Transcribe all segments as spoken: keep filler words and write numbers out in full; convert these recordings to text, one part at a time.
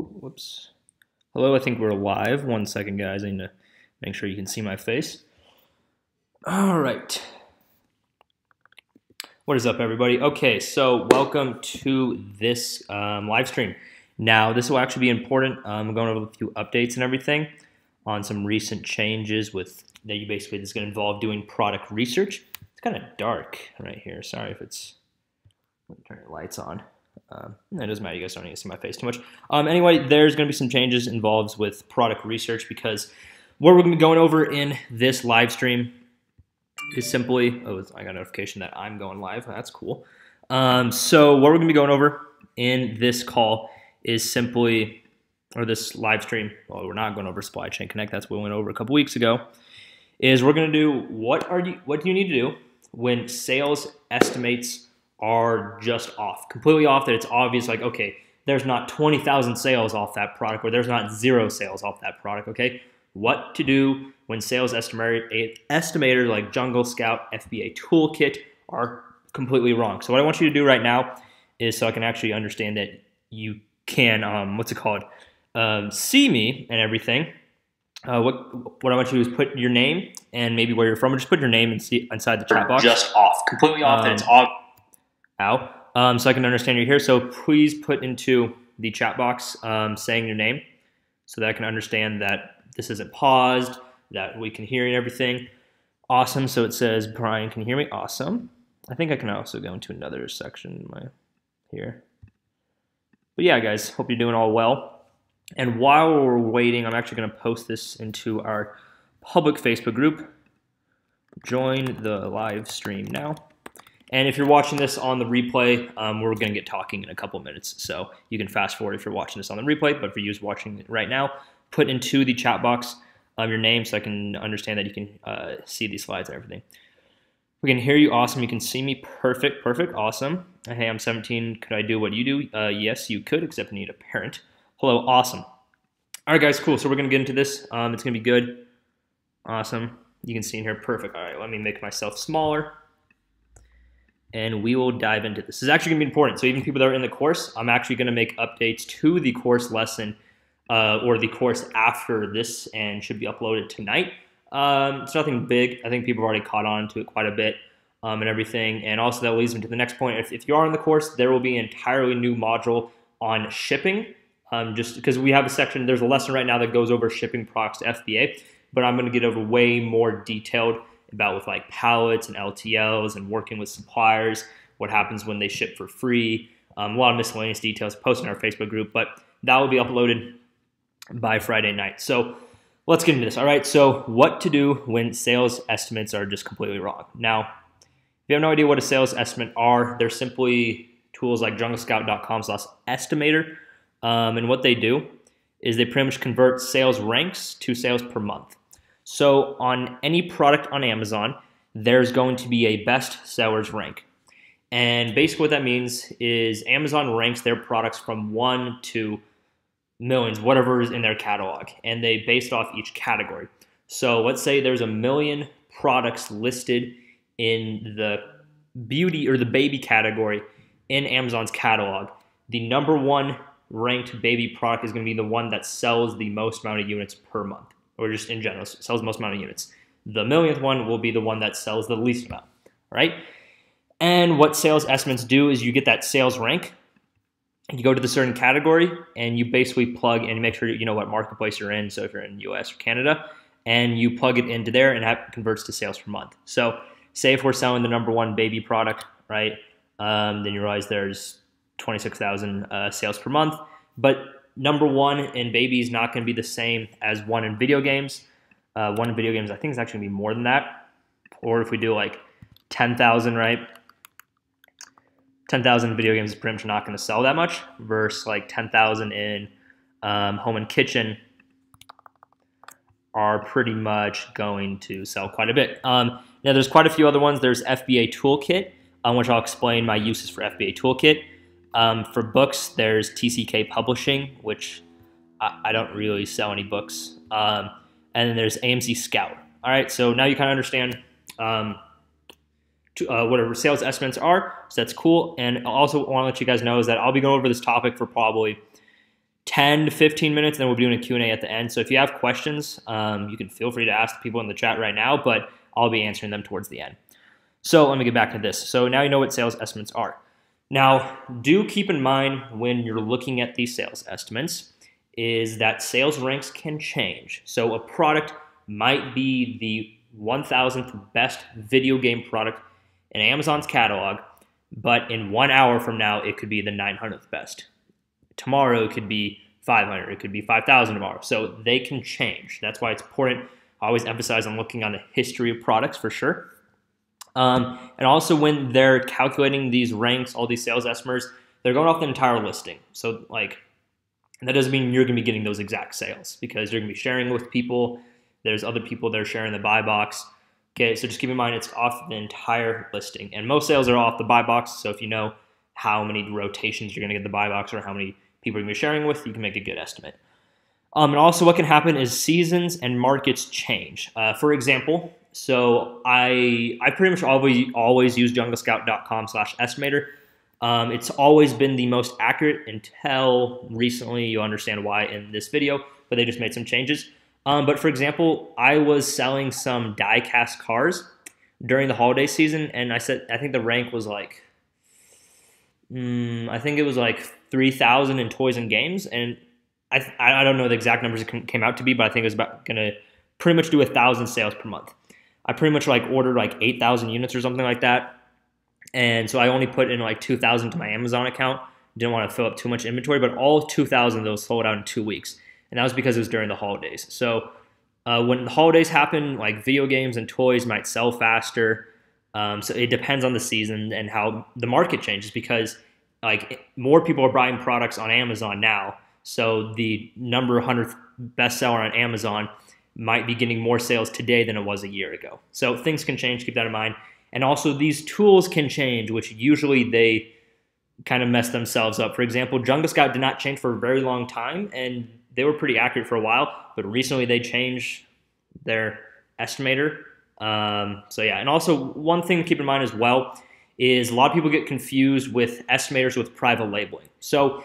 Oh, whoops. Hello, I think we're live. One second, guys. I need to make sure you can see my face. All right. What is up, everybody? Okay, so welcome to this um, live stream. Now, this will actually be important. Um, I'm going over a few updates and everything on some recent changes with that you basically, this is going to involve doing product research. It's kind of dark right here. Sorry if it's, let me turn the lights on. Um, it doesn't matter, you guys don't need to see my face too much. Um, anyway, there's going to be some changes involved with product research because what we're going to be going over in this live stream is simply, oh, I got a notification that I'm going live. That's cool. Um, so what we're going to be going over in this call is simply, or this live stream, well, we're not going over Supply Chain Connect. That's what we went over a couple weeks ago, is we're going to do what are you, what do you need to do when sales estimates are just off, completely off, that it's obvious, like, okay, there's not twenty thousand sales off that product, or there's not zero sales off that product, okay? What to do when sales estimators like Jungle Scout, F B A Toolkit are completely wrong. So what I want you to do right now is, so I can actually understand that you can, um, what's it called, um, see me and everything, uh, what what I want you to do is put your name and maybe where you're from, or just put your name and see inside the chat box. Just off, completely off, um, that it's off. Out, um, so I can understand you're here. So please put into the chat box um, saying your name so that I can understand that this isn't paused, that we can hear and everything. Awesome, so it says Brian can hear me, awesome. I think I can also go into another section my here. But yeah guys, hope you're doing all well. And while we're waiting, I'm actually gonna post this into our public Facebook group. Join the live stream now. And if you're watching this on the replay, um, we're going to get talking in a couple minutes. So you can fast forward if you're watching this on the replay. But for you who's watching it right now, put into the chat box um, your name so I can understand that you can uh, see these slides and everything. We can hear you. Awesome. You can see me. Perfect. Perfect. Awesome. Hey, I'm seventeen. Could I do what you do? Uh, yes, you could, except you need a parent. Hello. Awesome. All right, guys. Cool. So we're going to get into this. Um, it's going to be good. Awesome. You can see in here. Perfect. All right. Let me make myself smaller. And we will dive into this. This is actually going to be important. So even people that are in the course, I'm actually going to make updates to the course lesson uh, or the course after this and should be uploaded tonight. Um, it's nothing big. I think people have already caught on to it quite a bit um, and everything. And also that leads me to the next point. If, if you are in the course, there will be an entirely new module on shipping. Um, just because we have a section, there's a lesson right now that goes over shipping products to F B A, but I'm going to get over way more detailed about with like pallets and L T Ls and working with suppliers, what happens when they ship for free, um, a lot of miscellaneous details posted in our Facebook group, but that will be uploaded by Friday night. So let's get into this. All right, so what to do when sales estimates are just completely wrong. Now, if you have no idea what a sales estimate are, they're simply tools like jungle scout dot com slash estimator, um, and what they do is they pretty much convert sales ranks to sales per month. So on any product on Amazon, there's going to be a best sellers rank. And basically what that means is Amazon ranks their products from one to millions, whatever is in their catalog. And they based off each category. So let's say there's a million products listed in the beauty or the baby category in Amazon's catalog. The number one ranked baby product is going to be the one that sells the most amount of units per month, or just in general, sells the most amount of units. The millionth one will be the one that sells the least amount, right? And what sales estimates do is you get that sales rank, and you go to the certain category, and you basically plug and make sure you know what marketplace you're in, so if you're in the U S or Canada, and you plug it into there, and it converts to sales per month. So say if we're selling the number one baby product, right, um, then you realize there's twenty-six thousand uh, sales per month, but number one in baby is not going to be the same as one in video games. Uh, one in video games, I think, is actually going to be more than that. Or if we do like ten thousand, right? ten thousand video games is pretty much not going to sell that much versus like ten thousand in um, home and kitchen are pretty much going to sell quite a bit. Um, now, there's quite a few other ones. There's F B A Toolkit, um, which I'll explain my uses for F B A Toolkit. Um, for books, there's T C K Publishing, which I, I don't really sell any books. Um, and then there's A M C Scout. All right, so now you kind of understand um, to, uh, whatever sales estimates are, so that's cool. And I also want to let you guys know is that I'll be going over this topic for probably ten to fifteen minutes, and then we'll be doing a Q and A at the end. So if you have questions, um, you can feel free to ask the people in the chat right now, but I'll be answering them towards the end. So let me get back to this. So now you know what sales estimates are. Now, do keep in mind when you're looking at these sales estimates is that sales ranks can change. So a product might be the one thousandth best video game product in Amazon's catalog, but in one hour from now, it could be the nine hundredth best. Tomorrow, it could be five hundred. It could be five thousand tomorrow. So they can change. That's why it's important. I always emphasize on looking on the history of products for sure. Um, and also when they're calculating these ranks, all these sales estimates, they're going off the entire listing. So like, that doesn't mean you're going to be getting those exact sales because you're going to be sharing with people. There's other people that are sharing the buy box. Okay, so just keep in mind it's off the entire listing. And most sales are off the buy box. So if you know how many rotations you're going to get the buy box or how many people you're going to be sharing with, you can make a good estimate. Um, and also what can happen is seasons and markets change. Uh, for example, so I I pretty much always always use jungle scout dot com slash estimator. Um, it's always been the most accurate until recently. You'll understand why in this video, but they just made some changes. Um, but for example, I was selling some die-cast cars during the holiday season, and I said I think the rank was like, mm, I think it was like three thousand in toys and games, and I I don't know the exact numbers it came out to be, but I think it was about gonna pretty much do a thousand sales per month. I pretty much like ordered like eight thousand units or something like that. And so I only put in like two thousand to my Amazon account. Didn't want to fill up too much inventory, but all two thousand of those sold out in two weeks. And that was because it was during the holidays. So uh, when the holidays happen, like video games and toys might sell faster. Um, so it depends on the season and how the market changes because like more people are buying products on Amazon now. So the number one hundredth bestseller on Amazon might be getting more sales today than it was a year ago. So things can change, keep that in mind. And also these tools can change, which usually they kind of mess themselves up. For example, Jungle Scout did not change for a very long time, and they were pretty accurate for a while, but recently they changed their estimator. Um, so yeah, and also one thing to keep in mind as well is a lot of people get confused with estimators with private labeling. So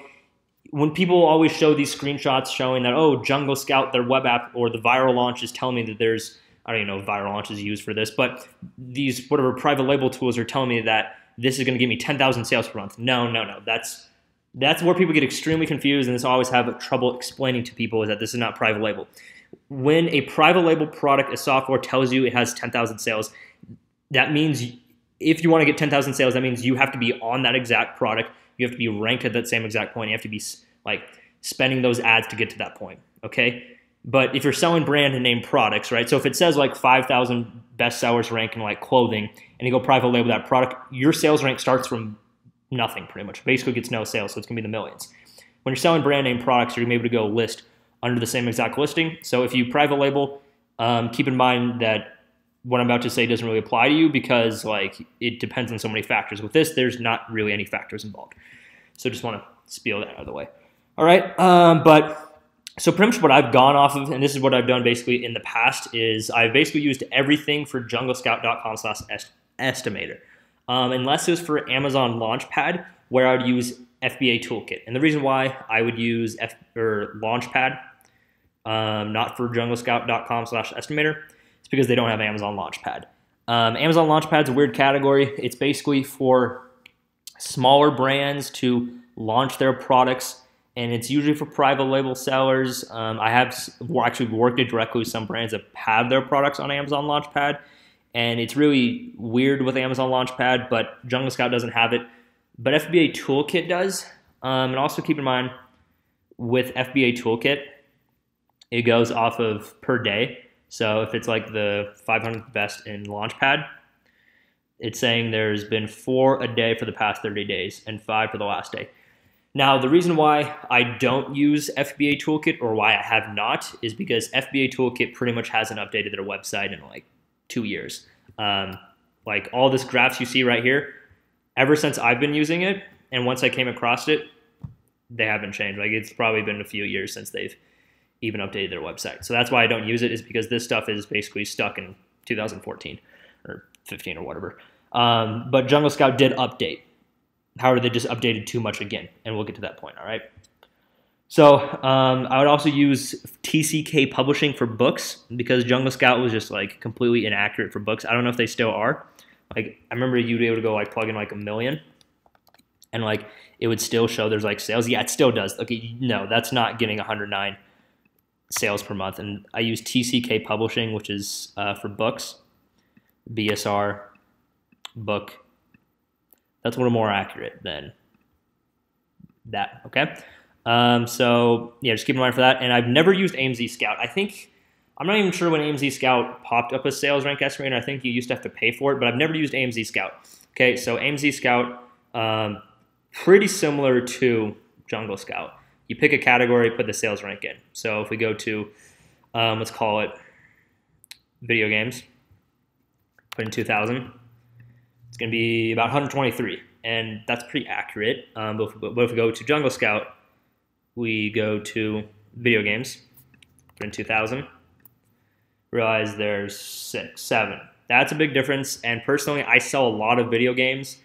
when people always show these screenshots showing that, oh, Jungle Scout, their web app, or the Viral Launch is telling me that there's, I don't even know if Viral Launch is used for this, but these whatever private label tools are telling me that this is going to give me ten thousand sales per month. No, no, no. That's that's where people get extremely confused, and this I always have trouble explaining to people is that this is not private label. When a private label product, a software tells you it has ten thousand sales, that means if you want to get ten thousand sales, that means you have to be on that exact product. You have to be ranked at that same exact point. You have to be like spending those ads to get to that point, okay? But if you're selling brand and name products, right? So if it says like five thousand best sellers rank in like clothing and you go private label that product, your sales rank starts from nothing pretty much. Basically gets no sales, so it's gonna be the millions. When you're selling brand name products, you're gonna be able to go list under the same exact listing. So if you private label, um, keep in mind that what I'm about to say doesn't really apply to you because like it depends on so many factors. With this, there's not really any factors involved. So just wanna spiel that out of the way. All right, um, but so pretty much what I've gone off of, and this is what I've done basically in the past, is I've basically used everything for jungle scout dot com slash estimator. Um, unless it was for Amazon Launchpad, where I would use F B A Toolkit. And the reason why I would use F or Launchpad, um, not for jungle scout dot com slash estimator, is because they don't have Amazon Launchpad. Um, Amazon Launchpad's a weird category. It's basically for smaller brands to launch their products, and it's usually for private label sellers. Um, I have actually worked it directly with some brands that have their products on Amazon Launchpad, and it's really weird with Amazon Launchpad, but Jungle Scout doesn't have it, but F B A Toolkit does. Um, and also keep in mind with F B A Toolkit, it goes off of per day. So if it's like the five hundredth best in Launchpad, it's saying there's been four a day for the past thirty days and five for the last day. Now, the reason why I don't use F B A Toolkit or why I have not is because F B A Toolkit pretty much hasn't updated their website in like two years. Um, like all this graphs you see right here, ever since I've been using it and once I came across it, they haven't changed. Like it's probably been a few years since they've even updated their website. So that's why I don't use it, is because this stuff is basically stuck in two thousand fourteen or fifteen or whatever. Um, but Jungle Scout did update. However, they just updated too much again, and we'll get to that point, all right? So um, I would also use T C K Publishing for books, because Jungle Scout was just like completely inaccurate for books. I don't know if they still are. Like, I remember you'd be able to go like plug in like a million, and like it would still show there's like sales. Yeah, it still does. Okay, no, that's not getting one hundred nine sales per month. And I use T C K Publishing, which is uh, for books, B S R book. That's a little more accurate than that. Okay. Um, so yeah, just keep in mind for that. And I've never used A M Z Scout. I think, I'm not even sure when A M Z Scout popped up as sales rank estimator. I think you used to have to pay for it, but I've never used A M Z Scout. Okay, so A M Z Scout, um, pretty similar to Jungle Scout. You pick a category, put the sales rank in. So if we go to, um, let's call it video games, put in two thousand, it's gonna be about one hundred twenty-three, and that's pretty accurate. Um, but, if, but if we go to Jungle Scout, we go to video games, put in two thousand, realize there's six, seven. That's a big difference. And personally, I sell a lot of video games,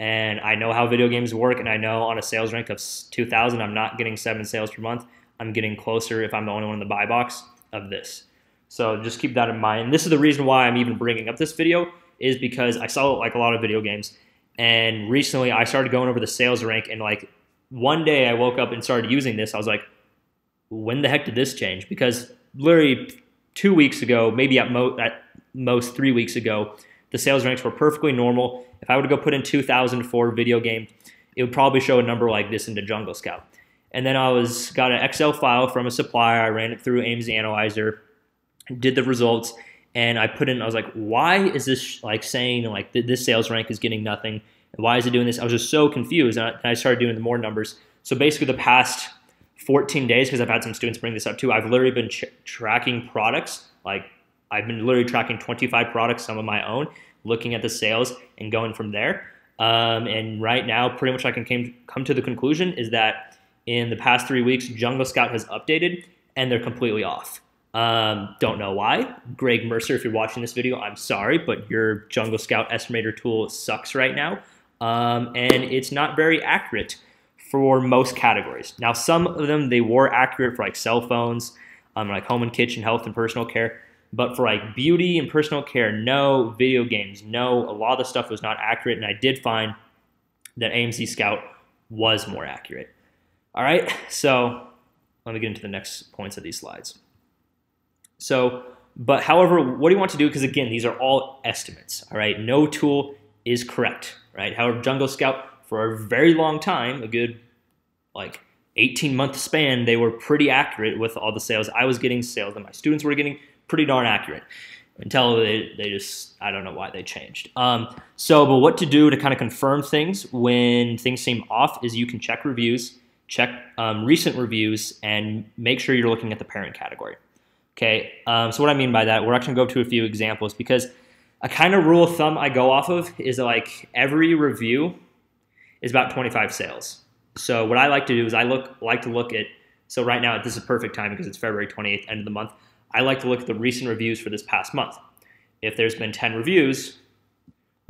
and I know how video games work, and I know on a sales rank of two thousand, I'm not getting seven sales per month. I'm getting closer if I'm the only one in the buy box of this. So just keep that in mind. This is the reason why I'm even bringing up this video, is because I sell like a lot of video games, and recently I started going over the sales rank, and like one day I woke up and started using this. I was like, when the heck did this change? Because literally two weeks ago, maybe at, mo at most three weeks ago, the sales ranks were perfectly normal. If I were to go put in two thousand four video game, it would probably show a number like this into Jungle Scout. And then I was got an Excel file from a supplier. I ran it through A M S Analyzer, did the results, and I put in, I was like, why is this like saying like th this sales rank is getting nothing? Why is it doing this? I was just so confused, and I, and I started doing the more numbers. So basically the past fourteen days, because I've had some students bring this up too, I've literally been tracking products. Like I've been literally tracking twenty-five products, some of my own, looking at the sales and going from there. Um, and right now, pretty much I can came, come to the conclusion is that in the past three weeks, Jungle Scout has updated, and they're completely off. Um, don't know why. Greg Mercer, if you're watching this video, I'm sorry, but your Jungle Scout estimator tool sucks right now. Um, and it's not very accurate for most categories. Now, some of them, they were accurate for like cell phones, um, like home and kitchen, health and personal care, but for like beauty and personal care, no. Video games, no. A lot of the stuff was not accurate, and I did find that A M Z Scout was more accurate. All right, so let me get into the next points of these slides. So, but however, what do you want to do? Because again, these are all estimates, all right? No tool is correct, right? However, Jungle Scout, for a very long time, a good like eighteen month span, they were pretty accurate with all the sales I was getting, sales that my students were getting, pretty darn accurate, until they, they just, I don't know why they changed. Um, so, but what to do to kind of confirm things when things seem off is you can check reviews, check um, recent reviews, and make sure you're looking at the parent category, okay? Um, so what I mean by that, we're actually gonna go to a few examples, because a kind of rule of thumb I go off of is like every review is about twenty-five sales. So what I like to do is I look like to look at, so right now this is perfect time because it's February twenty-eighth, end of the month. I like to look at the recent reviews for this past month. If there's been ten reviews,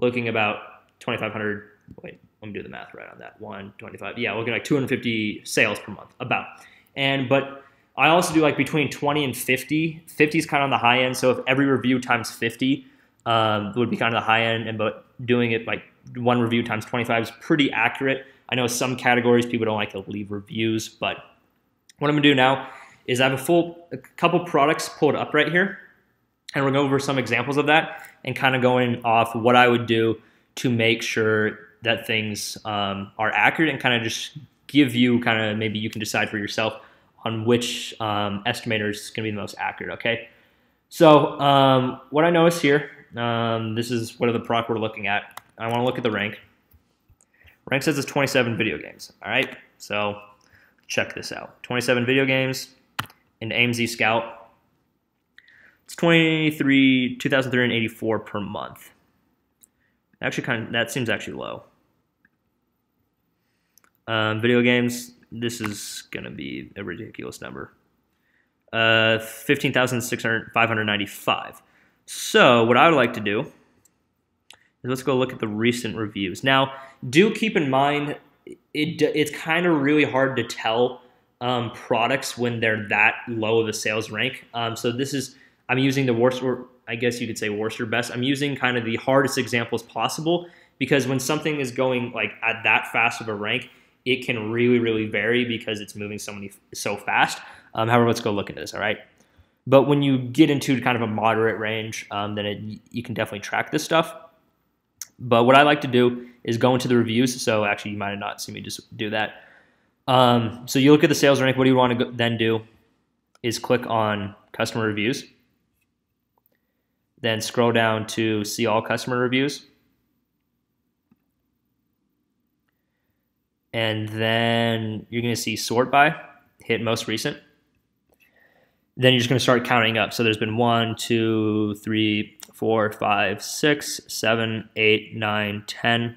looking about twenty-five hundred, wait, let me do the math right on that, one twenty-five, yeah, looking like two hundred fifty sales per month, about. And, but I also do like between twenty and fifty, fifty is kind of on the high end, so if every review times fifty um, would be kind of the high end, and but doing it like one review times twenty-five is pretty accurate. I know some categories people don't like to leave reviews, but what I'm gonna do now is I have a full, a couple products pulled up right here, and we'll go over some examples of that and kind of going off what I would do to make sure that things um, are accurate, and kind of just give you kind of, maybe you can decide for yourself on which um, estimator is gonna be the most accurate, okay? So um, what I notice here, um, this is what are the product we're looking at. I wanna look at the rank. Rank says it's twenty-seven video games, all right? So check this out, twenty-seven video games. And A M Z Scout, it's twenty-three, two thousand three hundred eighty-four per month. Actually, kind of, that seems actually low. Um, video games, this is gonna be a ridiculous number. Uh, fifteen thousand five hundred ninety-five. So what I would like to do is let's go look at the recent reviews. Now, do keep in mind, it, it's kind of really hard to tell um, products when they're that low of a sales rank. Um, so this is, I'm using the worst, or I guess you could say worst or best. I'm using kind of the hardest examples possible, because when something is going like at that fast of a rank, it can really, really vary because it's moving so many so fast. Um, however, let's go look into this, all right? But when you get into kind of a moderate range, um, then it, you can definitely track this stuff. But what I like to do is go into the reviews. So actually, you might have not seen me just do that. Um, so you look at the sales rank. What do you want to go, then do is click on customer reviews. Then scroll down to see all customer reviews. And then you're going to see sort by, hit most recent. Then you're just going to start counting up. So there's been one, two, three, four, five, six, seven, eight, nine, ten,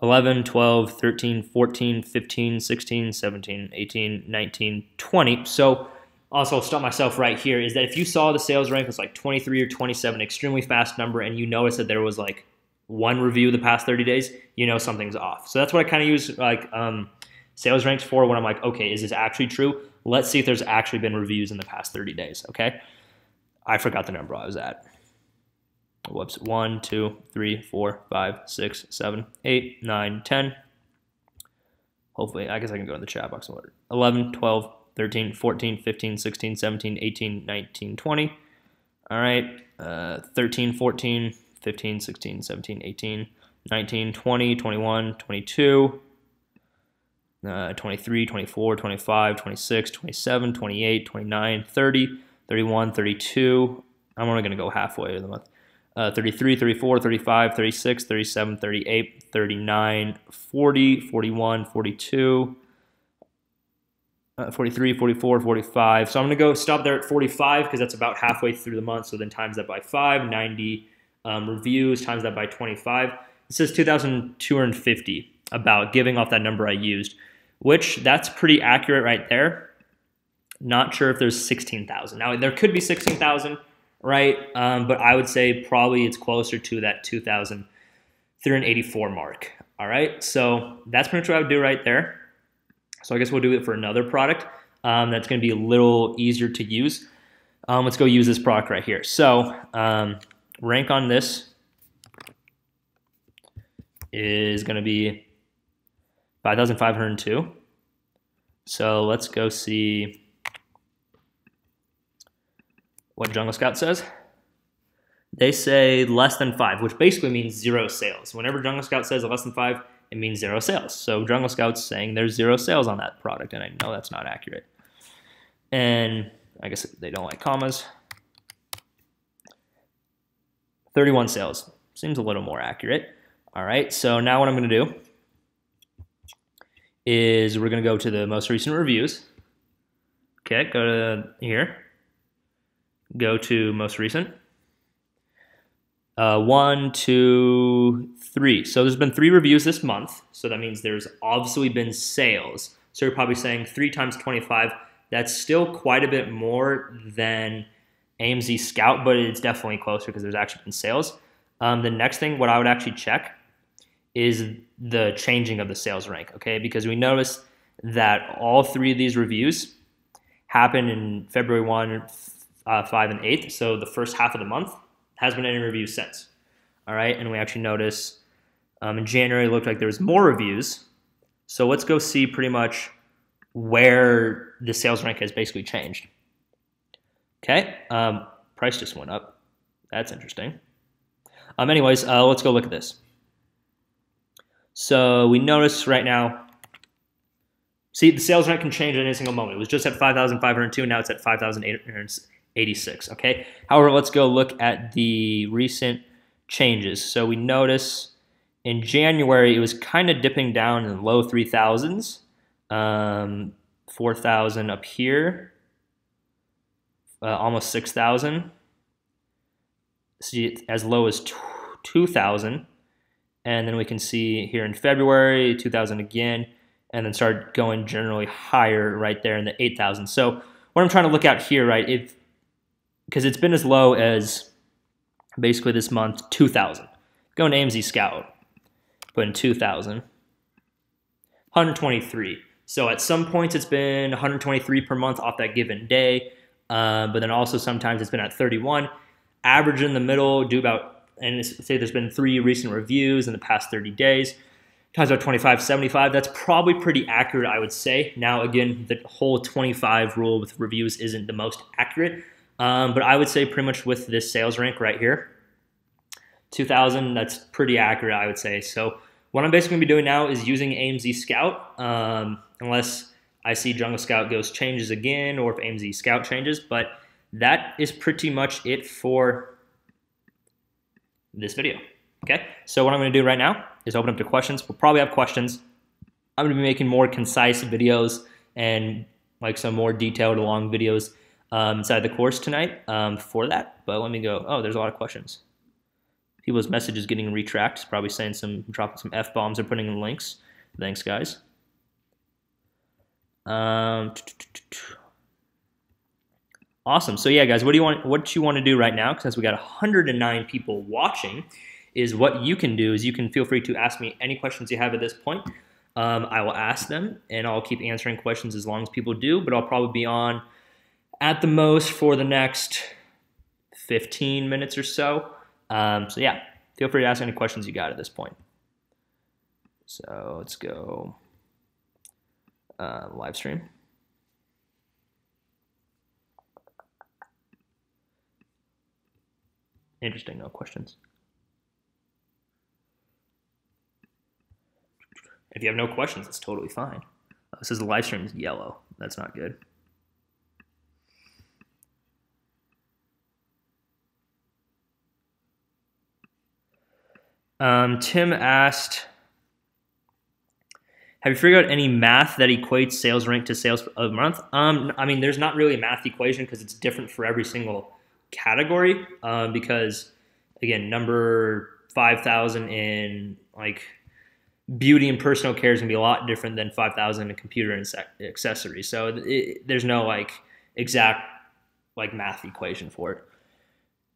eleven, twelve, thirteen, fourteen, fifteen, sixteen, seventeen, eighteen, nineteen, twenty. So also I'll stop myself right here is that if you saw the sales rank was like twenty-three or twenty-seven, extremely fast number, and you notice that there was like one review the past thirty days, you know something's off. So that's what I kind of use like um, sales ranks for when I'm like, okay, is this actually true? Let's see if there's actually been reviews in the past thirty days, okay? I forgot the number I was at. Whoops, one, two, three, four, five, six, seven, eight, nine, ten. Hopefully, I guess I can go in the chat box and order. eleven, twelve, thirteen, fourteen, fifteen, sixteen, seventeen, eighteen, nineteen, twenty. All right, uh, thirteen, fourteen, fifteen, sixteen, seventeen, eighteen, nineteen, twenty, twenty-one, twenty-two. Uh, twenty-three, twenty-four, twenty-five, twenty-six, twenty-seven, twenty-eight, twenty-nine, thirty, thirty-one, thirty-two. I'm only going to go halfway of the month. Uh, thirty-three, thirty-four, thirty-five, thirty-six, thirty-seven, thirty-eight, thirty-nine, forty, forty-one, forty-two, uh, forty-three, forty-four, forty-five. So I'm going to go stop there at forty-five because that's about halfway through the month. So then times that by five, ninety um, reviews, times that by twenty-five. It says two thousand two hundred fifty. About giving off that number I used, which that's pretty accurate right there. Not sure if there's sixteen thousand. Now there could be sixteen thousand, right? Um, but I would say probably it's closer to that two thousand three hundred eighty-four mark. All right, so that's pretty much what I would do right there. So I guess we'll do it for another product um, that's gonna be a little easier to use. Um, let's go use this product right here. So um, rank on this is gonna be five thousand five hundred two. So let's go see what Jungle Scout says. They say less than five, which basically means zero sales. Whenever Jungle Scout says less than five, it means zero sales. So Jungle Scout's saying there's zero sales on that product, and I know that's not accurate. And I guess they don't like commas. thirty-one sales, seems a little more accurate. All right, so now what I'm gonna do is we're gonna go to the most recent reviews. Okay, go to here, go to most recent. Uh, one, two, three. So there's been three reviews this month. So that means there's obviously been sales. So you're probably saying three times twenty-five. That's still quite a bit more than A M Z Scout, but it's definitely closer because there's actually been sales. Um, the next thing, what I would actually check is the changing of the sales rank, okay? Because we noticed that all three of these reviews happened in February first, uh, five, and eighth. So the first half of the month has been any review since, all right? And we actually notice um, in January, it looked like there was more reviews. So let's go see pretty much where the sales rank has basically changed. Okay, um, price just went up. That's interesting. Um, anyways, uh, let's go look at this. So we notice right now, see the sales rank can change at any single moment. It was just at five thousand five hundred two, now it's at five thousand eight hundred eighty-six, okay? However, let's go look at the recent changes. So we notice in January, it was kind of dipping down in the low three thousands, um, four thousand up here, uh, almost six thousand. See it as low as two thousand. And then we can see here in February, two thousand again, and then start going generally higher right there in the eight thousand. So what I'm trying to look at here, right, if because it's been as low as basically this month, two thousand. Going to A M Z Scout, put in two thousand, one hundred twenty-three. So at some points it's been one hundred twenty-three per month off that given day, uh, but then also sometimes it's been at thirty-one. Average in the middle, do about, and say there's been three recent reviews in the past thirty days, times about twenty-five, seventy-five. That's probably pretty accurate, I would say. Now, again, the whole twenty-five rule with reviews isn't the most accurate, um, but I would say pretty much with this sales rank right here, two thousand, that's pretty accurate, I would say. So what I'm basically gonna be doing now is using A M Z Scout, um, unless I see Jungle Scout goes changes again, or if A M Z Scout changes, but that is pretty much it for this video, okay? So what I'm gonna do right now is open up to questions. We'll probably have questions. I'm gonna be making more concise videos and like some more detailed long videos um, inside the course tonight um, for that, but let me go, oh, there's a lot of questions. People's messages getting retracked, probably saying some, dropping some F-bombs or putting in links. Thanks, guys. Um, awesome. So yeah, guys, what do you want, what you want to do right now, because we got one hundred nine people watching, is what you can do is you can feel free to ask me any questions you have at this point. Um, I will ask them, and I'll keep answering questions as long as people do, but I'll probably be on at the most for the next fifteen minutes or so. Um, so yeah, feel free to ask any questions you got at this point. So let's go uh, live stream. Interesting, no questions. If you have no questions, it's totally fine. Oh, this is the live stream is yellow. That's not good. Um, Tim asked, have you figured out any math that equates sales rank to sales a month? Um, I mean, there's not really a math equation because it's different for every single category. Uh, because again, number five thousand in like beauty and personal care is gonna be a lot different than five thousand in computer and accessories. So it, there's no like exact like math equation for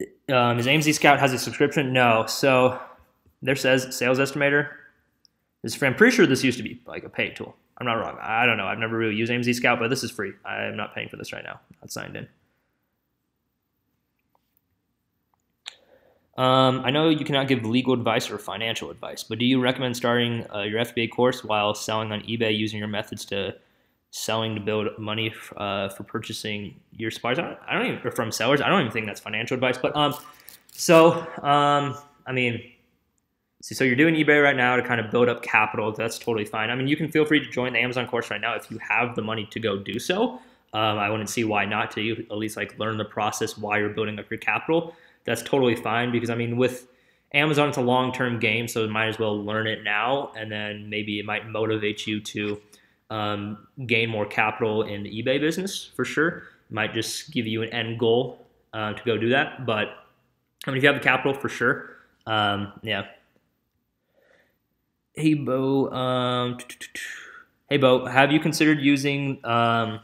it. Um, is A M Z Scout has a subscription? No, so. There says sales estimator. This, I'm pretty sure this used to be like a paid tool. I'm not wrong. I don't know. I've never really used A M Z Scout, but this is free. I'm not paying for this right now. I'm not signed in. Um, I know you cannot give legal advice or financial advice, but do you recommend starting uh, your F B A course while selling on eBay using your methods to selling to build money uh, for purchasing your supplies? I don't, I don't even, or from sellers. I don't even think that's financial advice, but um, so um, I mean, so you're doing eBay right now to kind of build up capital. That's totally fine. I mean, you can feel free to join the Amazon course right now if you have the money to go do so. Um, I wouldn't see why not to you, at least like learn the process while you're building up your capital. That's totally fine because, I mean, with Amazon, it's a long-term game, so you might as well learn it now, and then maybe it might motivate you to um, gain more capital in the eBay business for sure. It might just give you an end goal uh, to go do that. But, I mean, if you have the capital, for sure, um, yeah. Hey, Beau, um, hey, Beau, have you considered using um,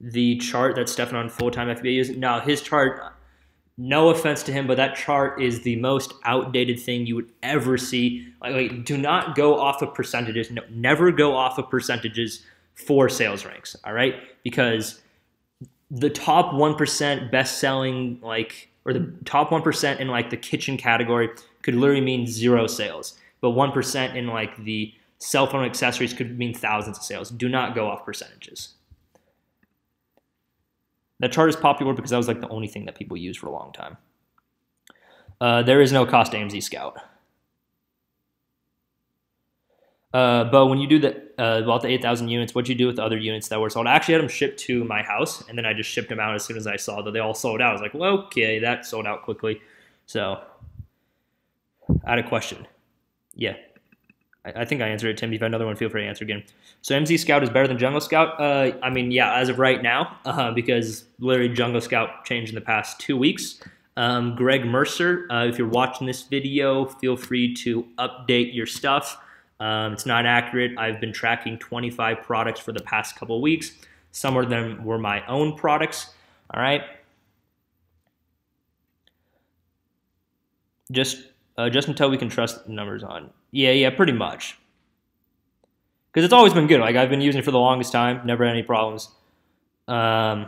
the chart that Stefan on Full Time F B A uses? Now, his chart, no offense to him, but that chart is the most outdated thing you would ever see. Like, like do not go off of percentages. No, never go off of percentages for sales ranks, all right? Because the top one percent best-selling, like, or the top one percent in, like, the kitchen category could literally mean zero sales. But one percent in like the cell phone accessories could mean thousands of sales. Do not go off percentages. That chart is popular because that was like the only thing that people used for a long time. Uh, there is no cost to A M Z Scout. Uh, Beau, when you do the, uh, about the eight thousand units, what'd you do with the other units that were sold? I actually had them shipped to my house, and then I just shipped them out as soon as I saw that they all sold out. I was like, well, okay, that sold out quickly. So, out of question. Yeah, I think I answered it, Tim. If you have another one, feel free to answer again. So A M Z Scout is better than Jungle Scout? Uh, I mean, yeah, as of right now, uh, because literally Jungle Scout changed in the past two weeks. Um, Greg Mercer, uh, if you're watching this video, feel free to update your stuff. Um, it's not accurate. I've been tracking twenty-five products for the past couple weeks. Some of them were my own products, all right? Just... Uh, just until we can trust the numbers on. Yeah, yeah, pretty much. because it's always been good. Like, I've been using it for the longest time, never had any problems. Um,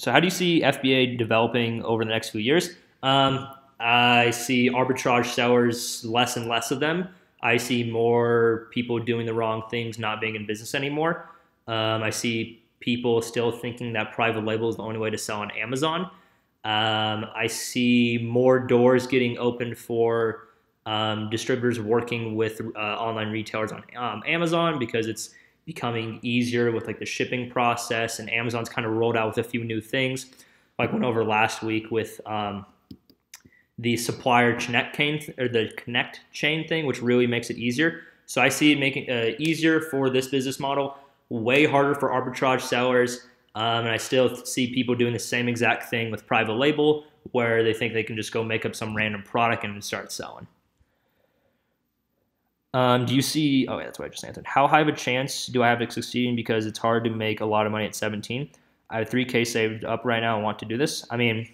so how do you see F B A developing over the next few years? Um, I see arbitrage sellers, less and less of them. I see more people doing the wrong things, not being in business anymore. Um, I see people still thinking that private label is the only way to sell on Amazon. Um, I see more doors getting open for um, distributors working with uh, online retailers on um, Amazon, because it's becoming easier with like the shipping process, and Amazon's kind of rolled out with a few new things. Like, went over last week with um, the supplier connect chain or the connect chain thing, which really makes it easier. So I see it making uh, easier for this business model, way harder for arbitrage sellers. Um, and I still see people doing the same exact thing with private label, where they think they can just go make up some random product and start selling. Um, do you see, oh, yeah, that's what I just answered. How high of a chance do I have of succeeding, because it's hard to make a lot of money at seventeen? I have three K saved up right now and want to do this. I mean,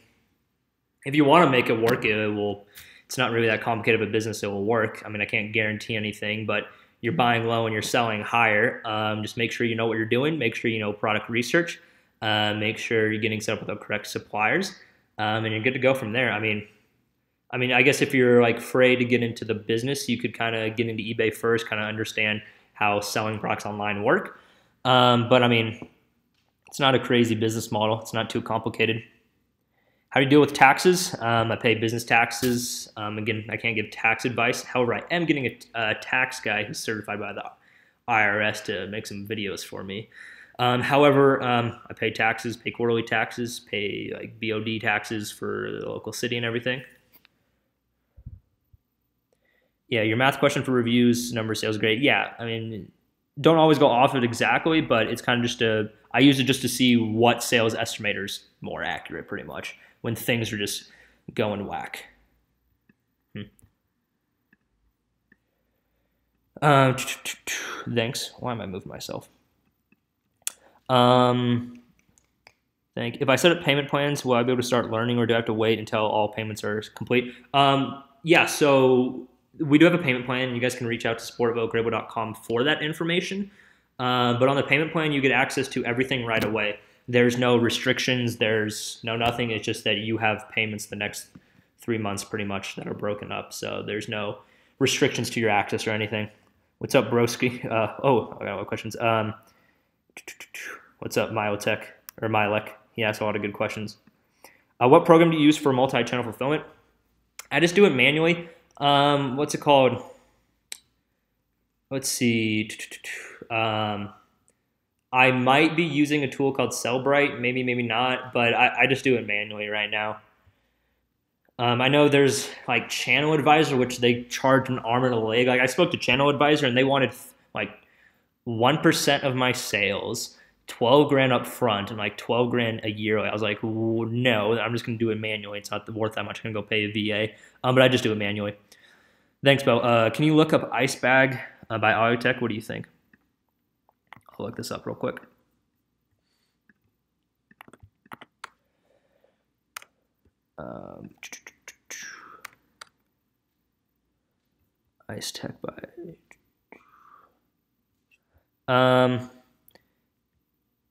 if you want to make it work, it will. It's not really that complicated of a business. It will work. I mean, I can't guarantee anything, but you're buying low and you're selling higher. Um, just make sure you know what you're doing. Make sure you know product research. Uh, make sure you're getting set up with the correct suppliers, um, and you're good to go from there. I mean, I mean, I guess if you're like afraid to get into the business, you could kind of get into eBay first, kind of understand how selling products online work. Um, but I mean, it's not a crazy business model. It's not too complicated. How do you deal with taxes? Um, I pay business taxes. Um, again, I can't give tax advice. However, I am getting a, a tax guy who's certified by the I R S to make some videos for me. Um, however, um, I pay taxes, pay quarterly taxes, pay like B O D taxes for the local city and everything. Yeah, your math question for reviews, number of sales, great. Yeah, I mean, don't always go off it exactly, but it's kind of just a, I use it just to see what sales estimator's more accurate pretty much when things are just going whack. Hmm. Uh, thanks. Why am I moving myself? Um, thank. If I set up payment plans, will I be able to start learning, or do I have to wait until all payments are complete? Um, yeah, so we do have a payment plan. You guys can reach out to support at Beau Crabill dot com for that information. Uh, but on the payment plan, you get access to everything right away. There's no restrictions. There's no nothing. It's just that you have payments the next three months pretty much that are broken up. So there's no restrictions to your access or anything. What's up, broski? Uh, oh, I got a lot of questions. Um, what's up, Myotech or Mylek? He asked a lot of good questions. Uh, what program do you use for multi-channel fulfillment? I just do it manually. Um, what's it called? Let's see. Um, I might be using a tool called SellBright, maybe, maybe not, but I, I just do it manually right now. Um, I know there's like Channel Advisor, which they charge an arm and a leg. Like, I spoke to Channel Advisor and they wanted like one percent of my sales, twelve grand up front, and like twelve grand a year. I was like, no, I'm just going to do it manually. It's not worth that much. I'm going to go pay a V A. Um, but I just do it manually. Thanks, Beau. Uh, can you look up Ice Bag uh, by Audiotech? What do you think? I'll look this up real quick. Um, Ice Tech by um,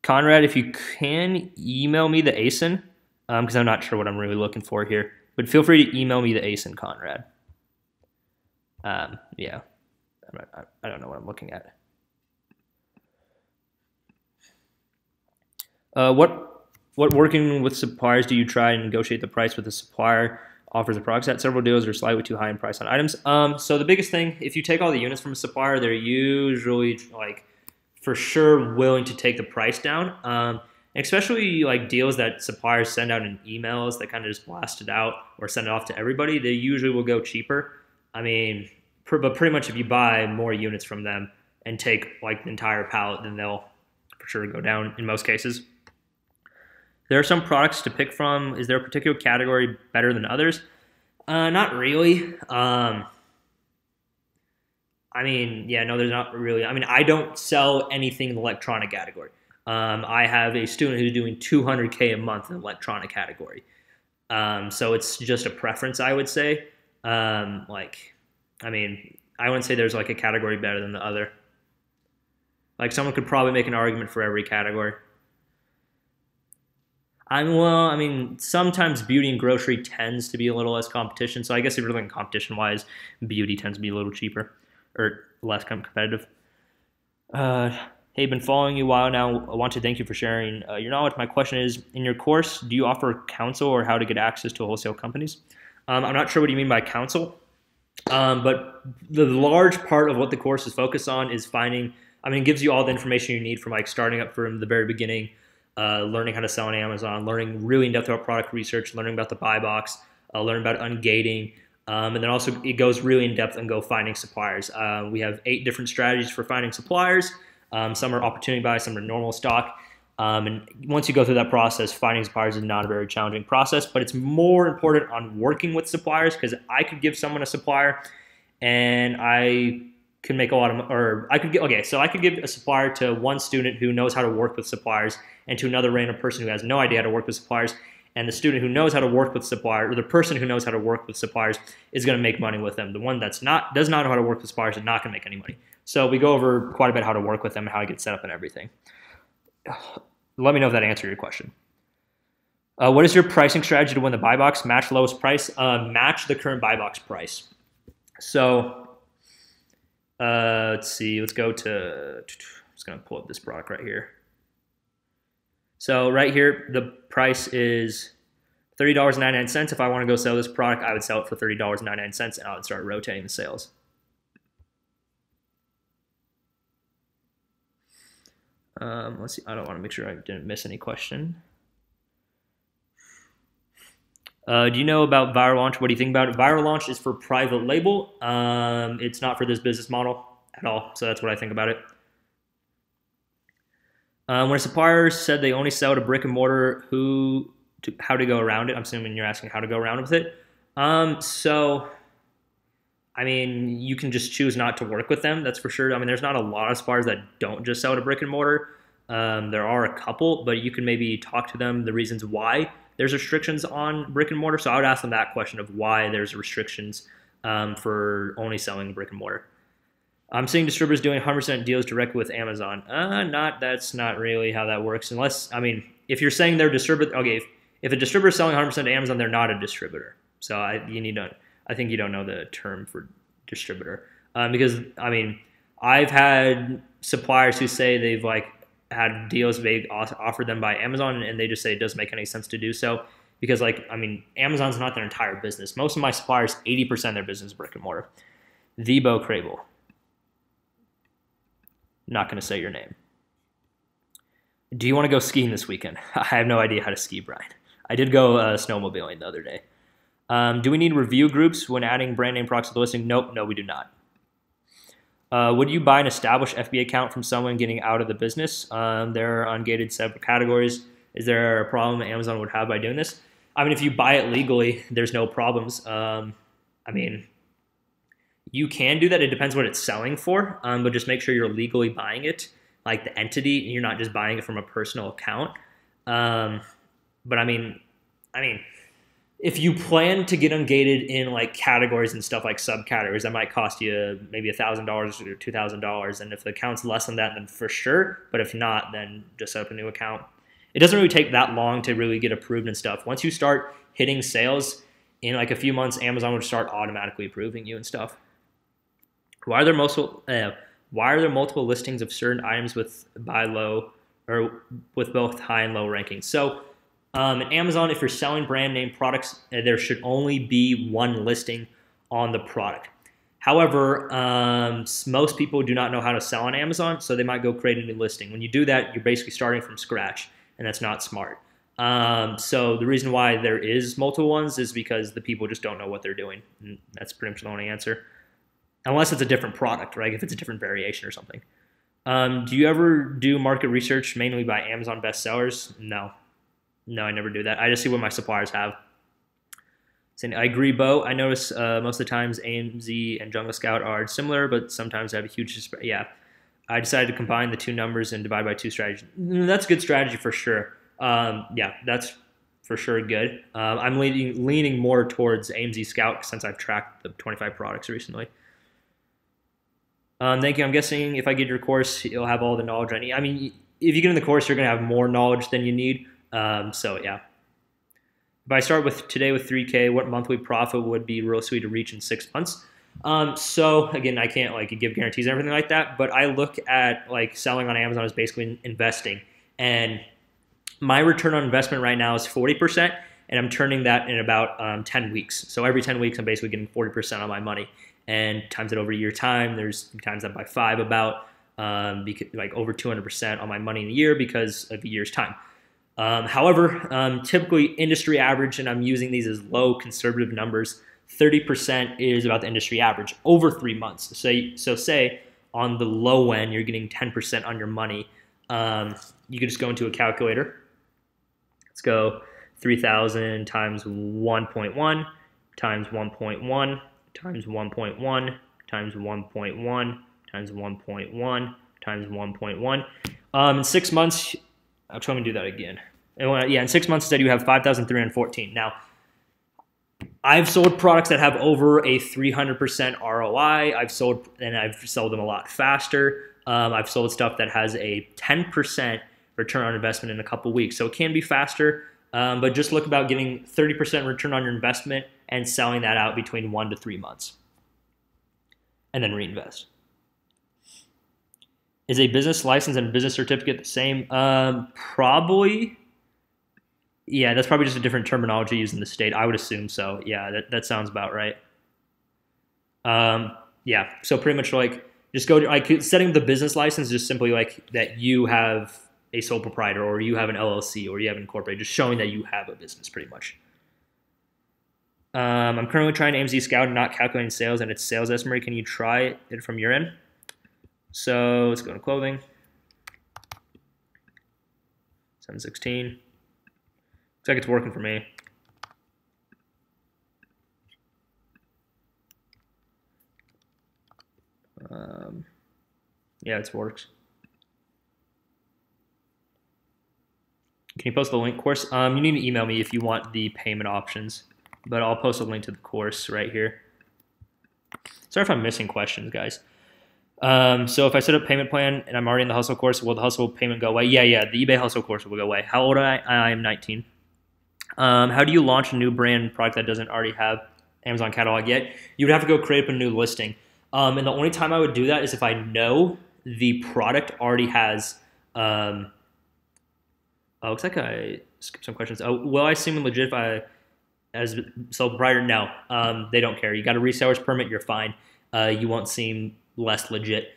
Conrad. If you can email me the A S I N, um, because I'm not sure what I'm really looking for here. But feel free to email me the A S I N, Conrad. Um, yeah, I don't, I don't know what I'm looking at. Uh, what what working with suppliers do you try and negotiate the price with the supplier offers the products at? Several deals are slightly too high in price on items. Um, so the biggest thing, if you take all the units from a supplier, they're usually like for sure willing to take the price down. Um, especially like deals that suppliers send out in emails that kind of just blast it out or send it off to everybody, they usually will go cheaper. I mean, pr but pretty much if you buy more units from them and take like the entire pallet, then they'll for sure go down in most cases. There are some products to pick from. Is there a particular category better than others? Uh, not really. Um, I mean, yeah, no, there's not really. I mean, I don't sell anything in the electronic category. Um, I have a student who's doing two hundred K a month in the electronic category. Um, so it's just a preference, I would say. Um, like, I mean, I wouldn't say there's like a category better than the other. Like someone could probably make an argument for every category. I mean, well, I mean, sometimes beauty and grocery tends to be a little less competition. So I guess if you're looking competition-wise, beauty tends to be a little cheaper or less competitive. Uh, hey, been following you a while now. I want to thank you for sharing uh, your knowledge. My question is, in your course, do you offer counsel or how to get access to wholesale companies? Um, I'm not sure what you mean by counsel, um, but the large part of what the course is focused on is finding, I mean, it gives you all the information you need from like starting up from the very beginning, Uh, learning how to sell on Amazon, learning really in-depth about product research, learning about the buy box, uh, learning about ungating, um, and then also it goes really in-depth and go finding suppliers. Uh, we have eight different strategies for finding suppliers. Um, some are opportunity buy, some are normal stock. Um, and once you go through that process, finding suppliers is not a very challenging process, but it's more important on working with suppliers, because I could give someone a supplier and I can make a lot of, or I could get, okay, so I could give a supplier to one student who knows how to work with suppliers, and to another random person who has no idea how to work with suppliers, and the student who knows how to work with suppliers, or the person who knows how to work with suppliers, is going to make money with them. The one that's not does not know how to work with suppliers is not going to make any money. So we go over quite a bit how to work with them and how to get set up and everything. Let me know if that answered your question. Uh, what is your pricing strategy to win the buy box? Match lowest price. Uh, match the current buy box price. So uh, let's see. Let's go to. I'm just going to pull up this product right here. So right here, the price is thirty dollars and ninety-nine cents. If I want to go sell this product, I would sell it for thirty dollars and ninety-nine cents, and I would start rotating the sales. Um, let's see. I don't want to make sure I didn't miss any question. Uh, do you know about Viral Launch? What do you think about it? Viral Launch is for private label. Um, it's not for this business model at all. So that's what I think about it. Uh, when a supplier said they only sell to brick and mortar, who, to, how to go around it? I'm assuming you're asking how to go around with it. Um, so, I mean, you can just choose not to work with them. That's for sure. I mean, there's not a lot of suppliers that don't just sell to brick and mortar. Um, there are a couple, but you can maybe talk to them the reasons why there's restrictions on brick and mortar. So I would ask them that question of why there's restrictions um, for only selling brick and mortar. I'm seeing distributors doing one hundred percent deals directly with Amazon. Uh, not that's not really how that works. Unless, I mean, if you're saying they're distributor, okay, if, if a distributor is selling one hundred percent to Amazon, they're not a distributor. So I, you need to, I think you don't know the term for distributor. Um, because, I mean, I've had suppliers who say they've, like, had deals they offered them by Amazon, and they just say it doesn't make any sense to do so. Because, like, I mean, Amazon's not their entire business. Most of my suppliers, eighty percent of their business is brick and mortar. The Beau Crabill. Not going to say your name. Do you want to go skiing this weekend? I have no idea how to ski, Brian. I did go uh, snowmobiling the other day. Um, do we need review groups when adding brand name products to the listing? Nope, no, we do not. Uh, would you buy an established F B A account from someone getting out of the business? Um, there are ungated separate categories. Is there a problem Amazon would have by doing this? I mean, if you buy it legally, there's no problems. Um, I mean... You can do that. It depends what it's selling for, um, but just make sure you're legally buying it, like the entity, and you're not just buying it from a personal account. Um, but I mean, I mean, if you plan to get ungated in like categories and stuff like subcategories, that might cost you maybe one thousand dollars or two thousand dollars. And if the account's less than that, then for sure. But if not, then just set up a new account. It doesn't really take that long to really get approved and stuff. Once you start hitting sales in like a few months, Amazon would start automatically approving you and stuff. Why are there multiple? Uh, why are there multiple listings of certain items with buy low or with both high and low rankings? So, um, in Amazon, if you're selling brand name products, there should only be one listing on the product. However, um, most people do not know how to sell on Amazon, so they might go create a new listing. When you do that, you're basically starting from scratch, and that's not smart. Um, so the reason why there is multiple ones is because the people just don't know what they're doing. And that's pretty much the only answer. Unless it's a different product, right? If it's a different variation or something. Um, do you ever do market research mainly by Amazon bestsellers? No. No, I never do that. I just see what my suppliers have. So, I agree, Beau. I notice uh, most of the times A M Z and Jungle Scout are similar, but sometimes have a huge spread. Yeah. I decided to combine the two numbers and divide by two strategy. That's a good strategy for sure. Um, yeah, that's for sure good. Uh, I'm leaning, leaning more towards A M Z Scout since I've tracked the twenty-five products recently. Um, thank you. I'm guessing if I get your course, you'll have all the knowledge I need. I mean, if you get in the course, you're going to have more knowledge than you need. Um, so yeah. If I start with today with three K, what monthly profit would be real sweet to reach in six months? Um, so again, I can't like give guarantees and everything like that, but I look at like selling on Amazon as basically investing, and my return on investment right now is forty percent, and I'm turning that in about um, ten weeks. So every ten weeks, I'm basically getting forty percent on my money, and times it over a year time. There's times that by five about, um, because, like over two hundred percent on my money in a year because of a year's time. Um, however, um, typically industry average, and I'm using these as low conservative numbers, thirty percent is about the industry average over three months. So, so say on the low end, you're getting ten percent on your money. Um, you can just go into a calculator. Let's go three thousand times one point one times one point one times one point one times one point one times one point one times one point one. Um, in six months, I'll try and do that again. And when I, yeah, in six months, instead you have five thousand three hundred fourteen. Now, I've sold products that have over a three hundred percent R O I. I've sold, and I've sold them a lot faster. Um, I've sold stuff that has a ten percent return on investment in a couple weeks. So it can be faster, um, but just look about getting thirty percent return on your investment and selling that out between one to three months. And then reinvest. Is a business license and business certificate the same? Um, probably. Yeah, that's probably just a different terminology used in the state. I would assume so. Yeah, that, that sounds about right. Um, yeah, so pretty much like just go to like setting up the business license, just simply like that you have a sole proprietor or you have an L L C or you have an incorporated, just showing that you have a business pretty much. Um, I'm currently trying A M S Scout and not calculating sales and its sales estimate. Can you try it from your end? So let's go to clothing. seven sixteen. Looks like it's working for me. Um, yeah, it works. Can you post the link course? Um, you need to email me if you want the payment options, but I'll post a link to the course right here. Sorry if I'm missing questions, guys. Um, so if I set up payment plan and I'm already in the hustle course, will the hustle payment go away? Yeah, yeah, the eBay hustle course will go away. How old am I? I am nineteen. Um, how do you launch a new brand product that doesn't already have Amazon catalog yet? You would have to go create up a new listing. Um, and the only time I would do that is if I know the product already has, um, oh, looks like I skipped some questions. Oh, will I seem legit if I, as sole proprietor? No, um, they don't care. You got a reseller's permit, you're fine. Uh, you won't seem less legit.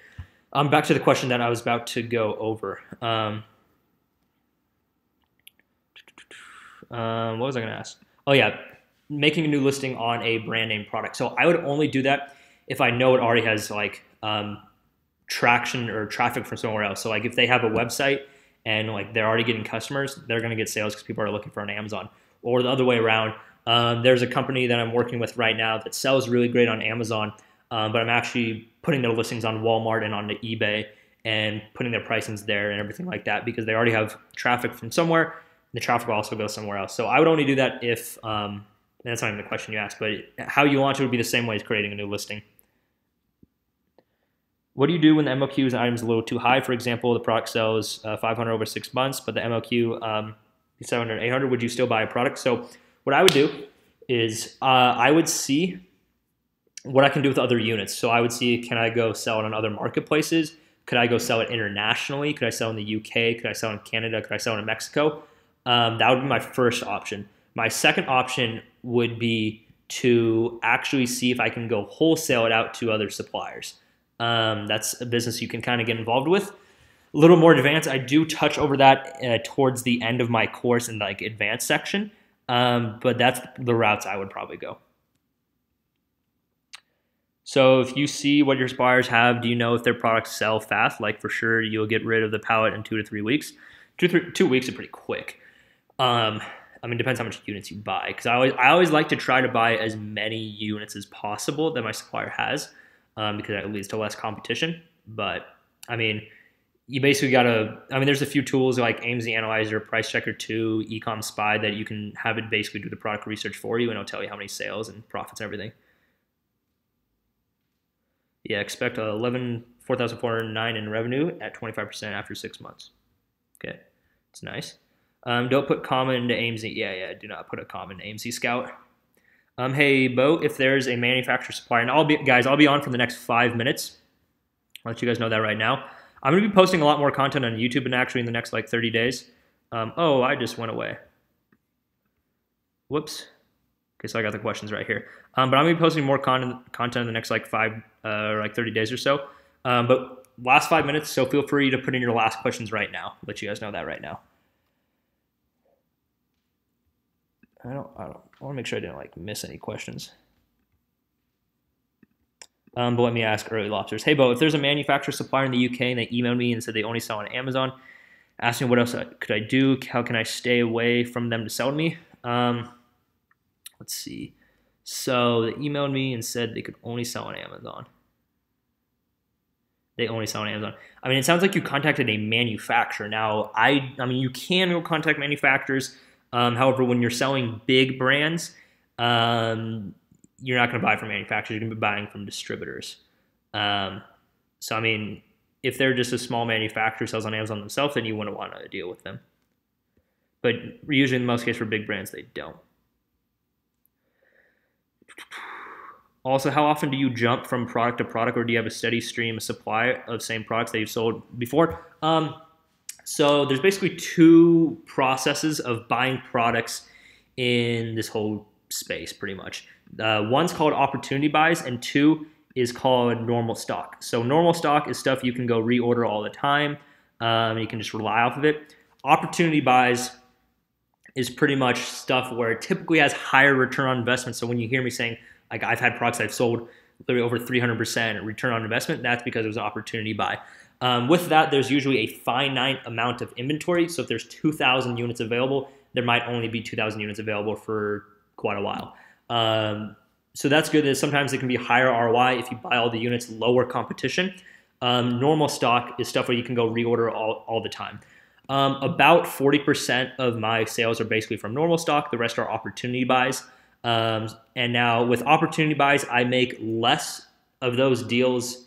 Um, back to the question that I was about to go over. Um, um, what was I gonna ask? Oh yeah, making a new listing on a brand name product. So I would only do that if I know it already has like um, traction or traffic from somewhere else. So like if they have a website and like they're already getting customers, they're gonna get sales because people are looking for an Amazon. Or the other way around, um, there's a company that I'm working with right now that sells really great on Amazon, um, but I'm actually putting their listings on Walmart and on the eBay and putting their pricings there and everything like that because they already have traffic from somewhere. The traffic will also go somewhere else. So I would only do that if, um, and that's not even the question you asked, but how you launch it would be the same way as creating a new listing. What do you do when the M O Q is items a little too high? For example, the product sells uh, five hundred over six months, but the M O Q um, is seven hundred, eight hundred. Would you still buy a product? So what I would do is uh, I would see what I can do with other units. So I would see, can I go sell it on other marketplaces? Could I go sell it internationally? Could I sell in the U K? Could I sell in Canada? Could I sell in Mexico? Um, that would be my first option. My second option would be to actually see if I can go wholesale it out to other suppliers. Um, that's a business you can kind of get involved with. A little more advanced, I do touch over that uh, towards the end of my course in like advanced section, um, but that's the routes I would probably go. So if you see what your suppliers have, do you know if their products sell fast? Like for sure, you'll get rid of the pallet in two to three weeks. Two, three, two weeks are pretty quick. Um, I mean, it depends how much units you buy. Because I always, I always like to try to buy as many units as possible that my supplier has. Um, because that leads to less competition. But I mean, you basically gotta, I mean, there's a few tools like A M S Analyzer, Price Checker two, Ecom Spy that you can have it basically do the product research for you, and it'll tell you how many sales and profits and everything. Yeah, expect eleven four thousand four hundred nine in revenue at twenty-five percent after six months. Okay, it's nice. Um, don't put comma into A M Z. Yeah, yeah, do not put a comma into A M Z Scout. Um, hey, Beau, if there's a manufacturer supplier, and I'll be, guys, I'll be on for the next five minutes. I'll let you guys know that right now. I'm going to be posting a lot more content on YouTube and actually in the next like thirty days. Um, oh, I just went away. Whoops. Okay, so I got the questions right here. Um, but I'm going to be posting more con content in the next like five, uh, like thirty days or so. Um, but last five minutes, so feel free to put in your last questions right now. I'll let you guys know that right now. I don't, I don't, I want to make sure I didn't like miss any questions. Um, but let me ask Early Lobsters. Hey, Beau, if there's a manufacturer supplier in the U K and they emailed me and said they only sell on Amazon, ask me what else could I do? How can I stay away from them to sell to me? Um, let's see. So they emailed me and said they could only sell on Amazon. They only sell on Amazon. I mean, it sounds like you contacted a manufacturer. Now, I, I mean, you can go contact manufacturers. Um, however, when you're selling big brands, um, you're not going to buy from manufacturers. You're going to be buying from distributors. Um, so, I mean, if they're just a small manufacturer sells on Amazon themselves, then you wouldn't want to deal with them. But usually in most cases for big brands, they don't. Also, how often do you jump from product to product, or do you have a steady stream of supply of same products that you've sold before? Um, so there's basically two processes of buying products in this whole space pretty much. Uh, one's called opportunity buys, and two is called normal stock. So normal stock is stuff you can go reorder all the time. Um, you can just rely off of it. Opportunity buys is pretty much stuff where it typically has higher return on investment. So when you hear me saying, like, I've had products I've sold literally over three hundred percent return on investment, that's because it was an opportunity buy. Um, with that, there's usually a finite amount of inventory. So if there's two thousand units available, there might only be two thousand units available for quite a while. Um, so that's good. That sometimes it can be higher R O I if you buy all the units, lower competition. Um, normal stock is stuff where you can go reorder all, all the time. Um, about forty percent of my sales are basically from normal stock. The rest are opportunity buys. Um, and now with opportunity buys, I make less of those deals,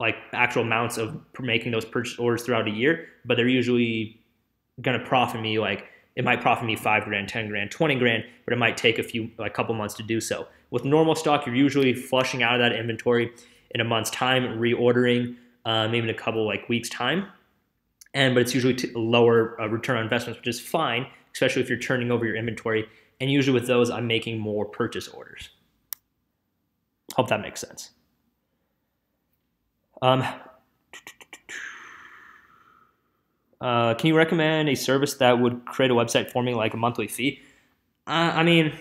like actual amounts of making those purchase orders throughout a year, but they're usually going to profit me. Like, it might profit me five grand, ten grand, twenty grand, but it might take a few, a couple months to do so. With normal stock, you're usually flushing out of that inventory in a month's time, reordering, uh, maybe in a couple like weeks time. And, but it's usually t lower uh, return on investments, which is fine, especially if you're turning over your inventory. And usually with those, I'm making more purchase orders. Hope that makes sense. Um, uh, can you recommend a service that would create a website for me, like a monthly fee? Uh, I mean,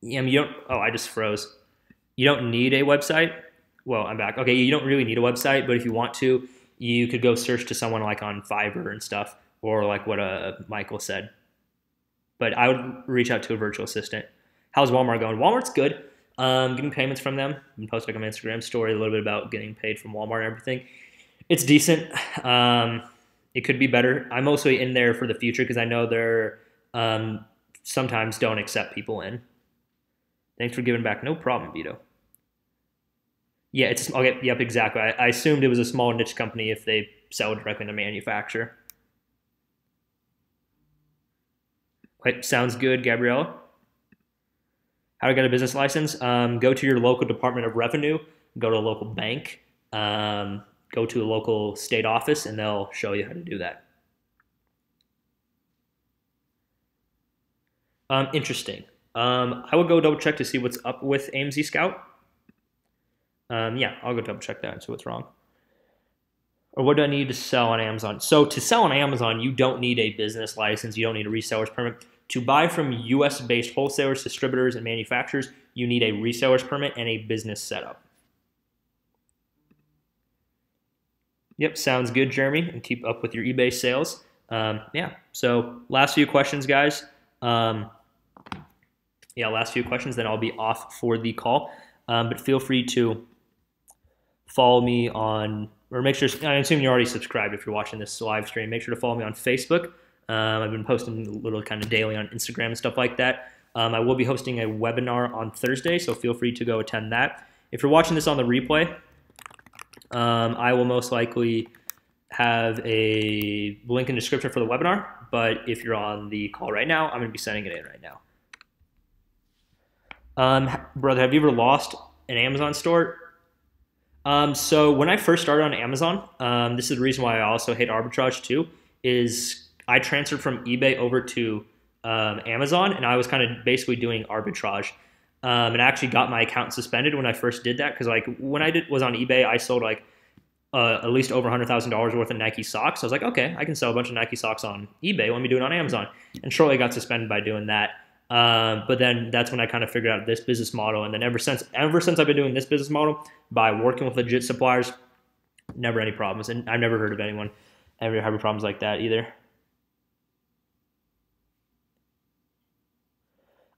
yeah, I mean, you don't, oh, I just froze. You don't need a website. Well, I'm back. Okay, you don't really need a website, but if you want to, you could go search to someone like on Fiverr and stuff, or like what uh, Michael said. But I would reach out to a virtual assistant. How's Walmart going? Walmart's good. Um, getting payments from them. I'm posting like on my Instagram story a little bit about getting paid from Walmart and everything. It's decent. Um, it could be better. I'm mostly in there for the future because I know they're um, sometimes don't accept people in. Thanks for giving back. No problem, Vito. Yeah, it's okay. Yep, exactly. I, I assumed it was a small niche company if they sell directly to manufacturer. Right, sounds good, Gabriella. How to get a business license? Um, go to your local Department of Revenue, go to a local bank, um, go to a local state office, and they'll show you how to do that. Um, interesting. Um, I will go double check to see what's up with A M Z Scout. Um, yeah, I'll go double check that and see what's wrong. Or what do I need to sell on Amazon? So to sell on Amazon, you don't need a business license. You don't need a reseller's permit. To buy from U S-based wholesalers, distributors, and manufacturers, you need a reseller's permit and a business setup. Yep, sounds good, Jeremy. And keep up with your eBay sales. Um, yeah, so last few questions, guys. Um, yeah, last few questions, then I'll be off for the call. Um, but feel free to follow me on... Or make sure, I assume you're already subscribed if you're watching this live stream. Make sure to follow me on Facebook. Um, I've been posting a little kind of daily on Instagram and stuff like that. Um, I will be hosting a webinar on Thursday, so feel free to go attend that. If you're watching this on the replay, um, I will most likely have a link in the description for the webinar, but if you're on the call right now, I'm going to be sending it in right now. Um, brother, have you ever lost an Amazon store? Um, so when I first started on Amazon, um, this is the reason why I also hate arbitrage too, is I transferred from eBay over to um, Amazon, and I was kind of basically doing arbitrage. Um, and I actually got my account suspended when I first did that, because like when I did was on eBay, I sold like Uh, at least over one hundred thousand dollars worth of Nike socks. I was like, okay, I can sell a bunch of Nike socks on eBay. Let me do it on Amazon. And shortly got suspended by doing that. Um, but then that's when I kind of figured out this business model. And then ever since, ever since I've been doing this business model by working with legit suppliers, never any problems. And I've never heard of anyone ever having problems like that either.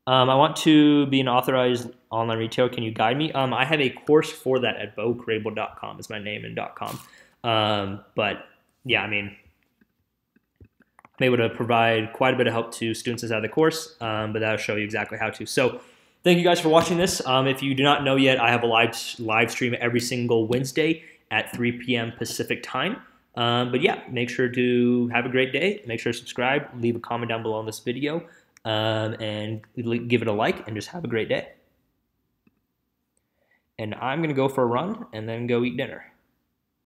Um, I want to be an authorized online retailer. Can you guide me? Um, I have a course for that at Beau Crabill dot com. It's my name and .com. Um, but yeah, I mean, I'm able to provide quite a bit of help to students inside the course, um, but that'll show you exactly how to. So thank you guys for watching this. Um, if you do not know yet, I have a live, live stream every single Wednesday at three P M Pacific time. Um, but yeah, make sure to have a great day. Make sure to subscribe. Leave a comment down below on this video. Um, and give it a like and just have a great day. And I'm going to go for a run and then go eat dinner.